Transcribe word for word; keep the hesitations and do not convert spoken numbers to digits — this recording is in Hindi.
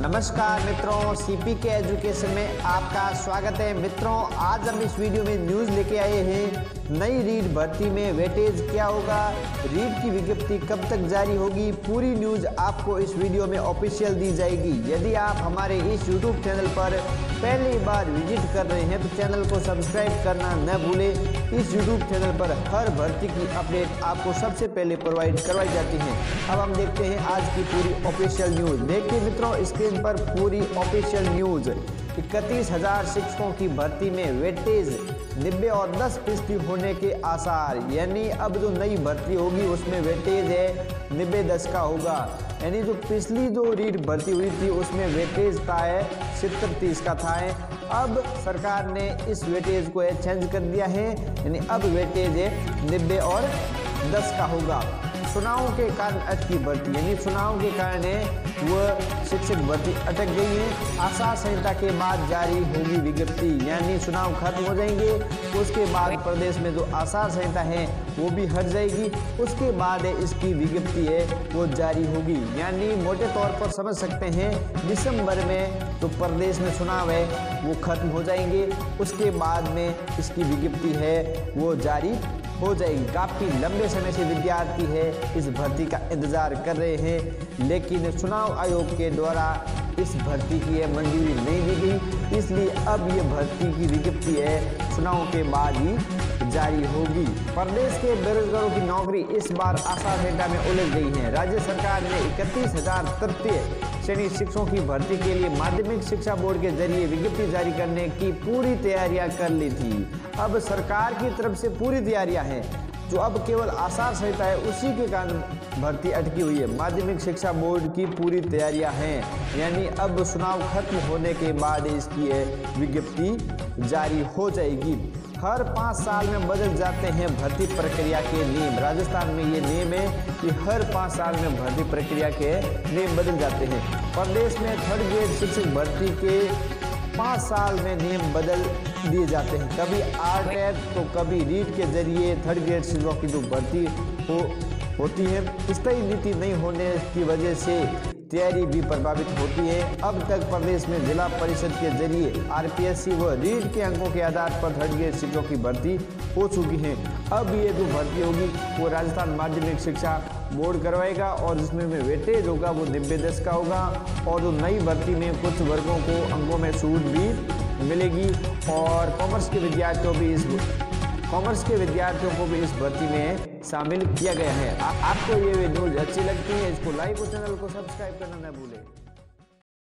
नमस्कार मित्रों, सी पी के एजुकेशन में आपका स्वागत है। मित्रों, आज हम इस वीडियो में न्यूज़ लेके आए हैं, नई रीट भर्ती में वेटेज क्या होगा, रीट की विज्ञप्ति कब तक जारी होगी, पूरी न्यूज़ आपको इस वीडियो में ऑफिशियल दी जाएगी। यदि आप हमारे इस यूट्यूब चैनल पर पहली बार विजिट कर रहे हैं तो चैनल को सब्सक्राइब करना न भूलें। इस यूट्यूब चैनल पर हर भर्ती की अपडेट आपको सबसे पहले प्रोवाइड करवाई जाती है। अब हम देखते हैं आज की पूरी ऑफिशियल न्यूज़। देखिए मित्रों, इसके पर पूरी ऑफिशियल न्यूज़, इकतीस हजार शिक्षकों की भर्ती में वेटेज नब्बे और दस फीसदी होने के आसार, यानी अब जो नई भर्ती होगी उसमें वेटेज है नब्बे दस का होगा। यानी जो पिछली जो रीट भर्ती हुई थी उसमें वेटेज था है सत्तर तीस का था है। अब सरकार ने इस वेटेज को चेंज कर दिया है, यानी अब वेटेज है नब्बे और दस का होगा। चुनावों के कारण अटकी भर्ती, यानी चुनाव के कारण वह शिक्षक भर्ती अटक गई है। आचार संहिता के बाद जारी होगी विज्ञप्ति, यानी चुनाव खत्म हो जाएंगे, उसके बाद प्रदेश में जो आचार संहिता है वो भी हट जाएगी, उसके बाद इसकी विज्ञप्ति है वो जारी होगी। यानी मोटे तौर पर समझ सकते हैं दिसंबर में तो प्रदेश में चुनाव है वो खत्म हो जाएंगे, उसके बाद में इसकी विज्ञप्ति है वो जारी हो जाएगी। काफ़ी लंबे समय से विद्यार्थी है इस भर्ती का इंतज़ार कर रहे हैं, लेकिन चुनाव आयोग के द्वारा इस भर्ती की यह मंजूरी नहीं दी गई, इसलिए अब ये भर्ती की विज्ञप्ति है चुनाव के बाद ही जारी होगी। प्रदेश के बेरोजगारों की नौकरी इस बार आशा संहिता में उलझ गई है। राज्य सरकार ने इकतीस हजार तृतीय श्रेणी शिक्षकों की भर्ती के लिए माध्यमिक शिक्षा बोर्ड के जरिए विज्ञप्ति जारी करने की पूरी तैयारियां कर ली थी। अब सरकार की तरफ से पूरी तैयारियां हैं, जो अब केवल आचार संहिता है उसी के कारण भर्ती अटकी हुई है। माध्यमिक शिक्षा बोर्ड की पूरी तैयारियां हैं, यानी अब चुनाव खत्म होने के बाद इसकी विज्ञप्ति जारी हो जाएगी। हर पाँच साल में बदल जाते हैं भर्ती प्रक्रिया के नियम। राजस्थान में ये नियम है कि हर पाँच साल में भर्ती प्रक्रिया के नियम बदल जाते हैं। प्रदेश में थर्ड ग्रेड शिक्षक भर्ती के पाँच साल में नियम बदल दिए जाते हैं। कभी आरटेट तो कभी रीट के जरिए थर्ड ग्रेड शिक्षकों की जो भर्ती हो होती है, स्थायी नीति नहीं होने की वजह से तैयारी भी प्रभावित होती है। अब तक प्रदेश में जिला परिषद के जरिए आरपीएससी व रीट के अंकों के आधार पर थर्ड ग्रेड शिक्षकों की भर्ती हो चुकी है। अब ये जो भर्ती होगी वो राजस्थान माध्यमिक शिक्षा बोर्ड करवाएगा, और जिसमें में वेटेज होगा वो नब्बे दस का होगा, और जो नई भर्ती में कुछ वर्गों को अंकों में छूट भी मिलेगी, और कॉमर्स के विद्यार्थियों भी इस कॉमर्स के विद्यार्थियों को भी इस भर्ती में शामिल किया गया है। आ, आपको ये न्यूज़ अच्छी लगती है, इसको लाइक और चैनल को सब्सक्राइब करना न भूलें।